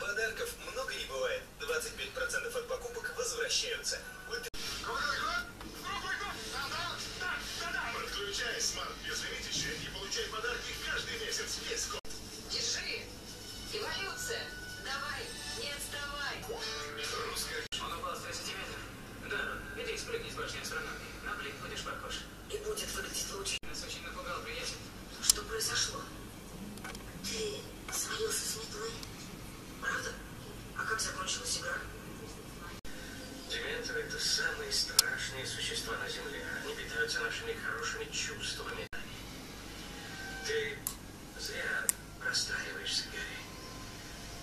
Подарков много не бывает. 25% от покупок возвращаются. Подключай смарт-безлимитище и получай подарки каждый месяц. Весь год. Держи. Эволюция. Давай, не отставай. Русская. Он упал с 3 сантиметров. Да, иди спрыгни с башни астрономии. На блин будешь похож. И будет выглядеть лучше. Нас очень напугал, приятель. Что произошло? Ты свалился с метлы? Правда? А как закончилась игра? Дементоры — это самые страшные существа на Земле. Они питаются нашими хорошими чувствами. Ты зря расстраиваешься, Гарри.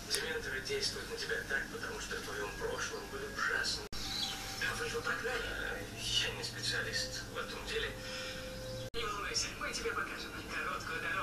Дементоры действуют на тебя так, потому что в твоем прошлом были ужасны. А вы его прогнали? Я не специалист в этом деле. Не волнуйся, мы тебе покажем короткую дорогу.